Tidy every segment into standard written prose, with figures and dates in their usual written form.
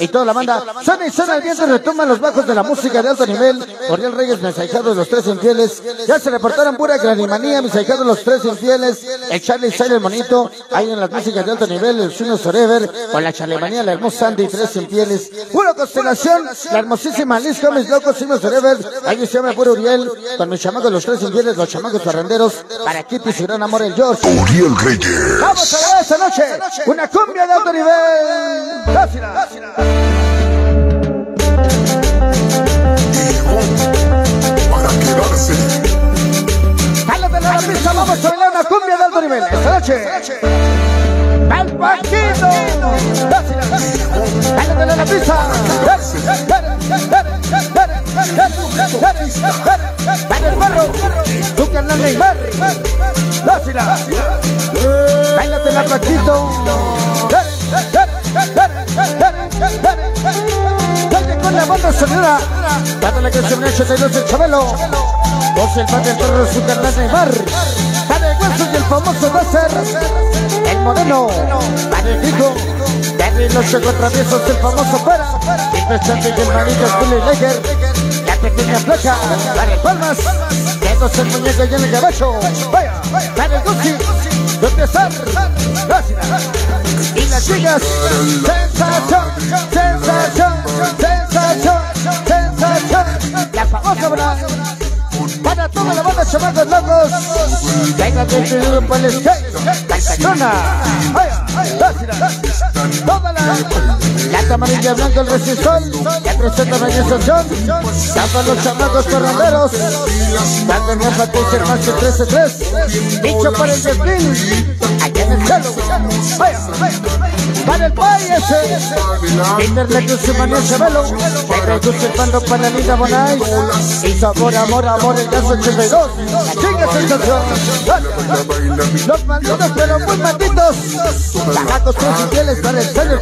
Y toda la banda Sana y Sana el Viento retoma los bajos de la música de alto nivel. Uriel Reyes, mis ahijados los tres infieles. Ya se reportaron pura granimanía, mis ahijados los tres infieles. El Charlie Sale el monito, ahí en las músicas de alto nivel, el Suno Forever, con la chalemanía, la hermosa Sandy y tres infieles. Pura Constelación, la hermosísima Liz Gómez, locos, Suno Forever. Ahí se llama puro Uriel, con mis chamacos los tres infieles, los chamacos barrenderos, para Kipi, Sirón, Amor, el George. Uriel Reyes. Vamos a ver esta noche una cumbia de alto nivel. Llegó para quedarse. Cállate la pista, vamos a bailar una cumbia de alto nivel esta noche. ¡Al Paquito! ¡Cállate la pista! ¡Para el barro! ¡Tú que andas en barrio! ¡Lásila! ¡Cállate la Paquito! Dale con la banda sonora, date la canción 82 del Chabelo, José el padre del perro, su carnal Neymar, Padre Hueso y el famoso Dócer, el Moreno, Padre Fijo, Daddy los Checos Traviesos, el famoso Para, el Pechante y el Marido, Willy Leger, la pequeña Placa, Padre Palmas, Dedos el Muñeco y el Gabacho, Padre Gucci, ¿dónde están? Y las chicas, sensación, sensación, sensación, sensación. La famosa brasa para toda la banda chamacos locos. Venga que te duro por el skate, Cantacona, toda la amarilla blanca, el resistol, la presenta manifestación. Tanto los chamacos corranderos, tanto en Rafa Teacher más que 13-3, dicho por el desfile, allá en el cielo. Para el país, Internet de su mano Chabelo, Pedro Dulce Pando para Linda Bonai, y sabor, amor, amor, el caso 82, la chinga sensación. Los malditos, pero muy malditos, bajacos tres infieles para el señor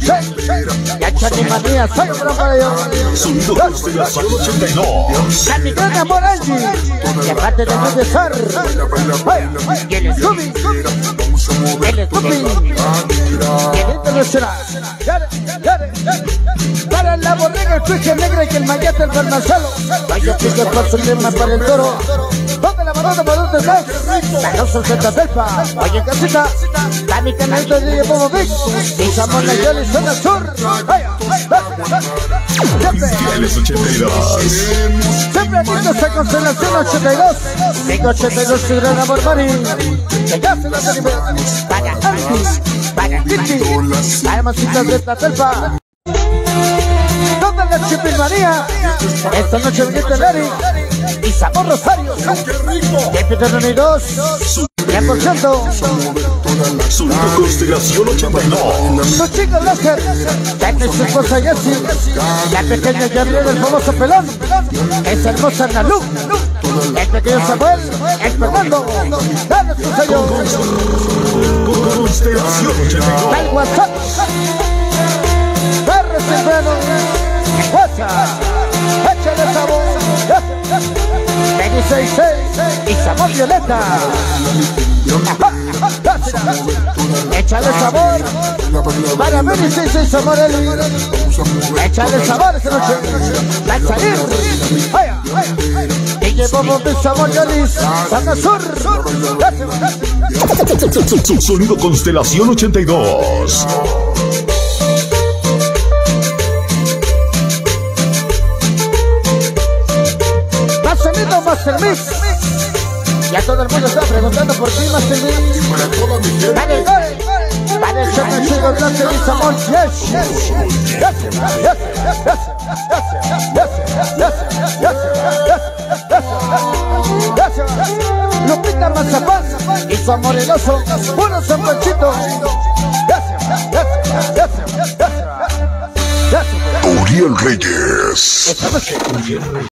Charlie, la chanimanía, solo para ellos. Sonido Constelacion 82, la migrana por Angie, y aparte de no besar, y el Scooby, el Scooby, el Internacional. Para la bodega, el Cuiche Negra y el Mayate, el Barnazalo. Vaya chicos, por su lema para el toro. ¿Dónde la barona para dónde estás? Sanoso Santa Felpa. Oye, casita, la mi canal de DJ Bobovic. Y Samón y Yoli, zona sur. Siempre aquí está Constelación 82. Tengo 82, su gran amor, Marín. Llegaste la salida. Para Antis, para Kitty, para Masita de Santa Felpa. ¿Dónde la Chipilmaría? Esta noche viniste Larry y Sabor Rosario. ¡Qué rico! Reunidos, 100%. Sonido Constelación 82. Los chicos López, Tecno y su esposa Jessie, la pequeña Gabriel, el famoso Pelón, esa hermosa Nalu, el pequeño Samuel, el Fernando, dale su sello. Constelación 82. Al WhatsApp. Barres y Renos. WhatsApp. Échale sabor, 26 y Sabor Violeta. Échale sabor para 26 y Sabor Eli. Échale sabor esta noche, va a salir. Y llevamos de Sabor Yolis, Zona Sur. Sonido Constelación 82. Master Mix. Ya todo el mundo está preguntando por ti, Master Mix. Para toda mi gente. Dale, dale. Para el choque, chicos, gracias, mis amores. Yes, yes, yes, yes, yes, yes, yes, yes, yes. Lupita Mazapán y su amor el oso, puro San Panchito. Yes, yes, yes, yes, yes. Uriel Reyes.